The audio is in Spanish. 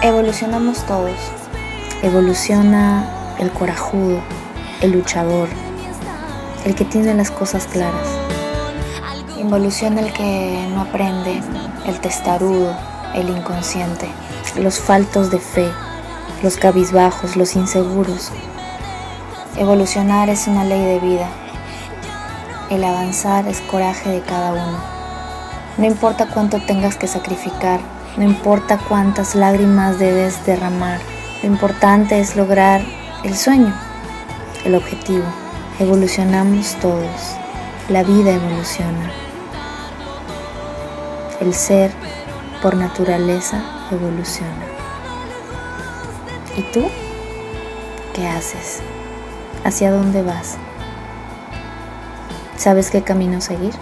Evolucionamos todos. Evoluciona el corajudo, el luchador, el que tiene las cosas claras. Involuciona el que no aprende, el testarudo, el inconsciente, los faltos de fe, los cabizbajos, los inseguros. Evolucionar es una ley de vida. El avanzar es coraje de cada uno. No importa cuánto tengas que sacrificar, no importa cuántas lágrimas debes derramar, lo importante es lograr el sueño, el objetivo. Evolucionamos todos. La vida evoluciona. El ser, por naturaleza, evoluciona. ¿Y tú? ¿Qué haces? ¿Hacia dónde vas? ¿Sabes qué camino seguir?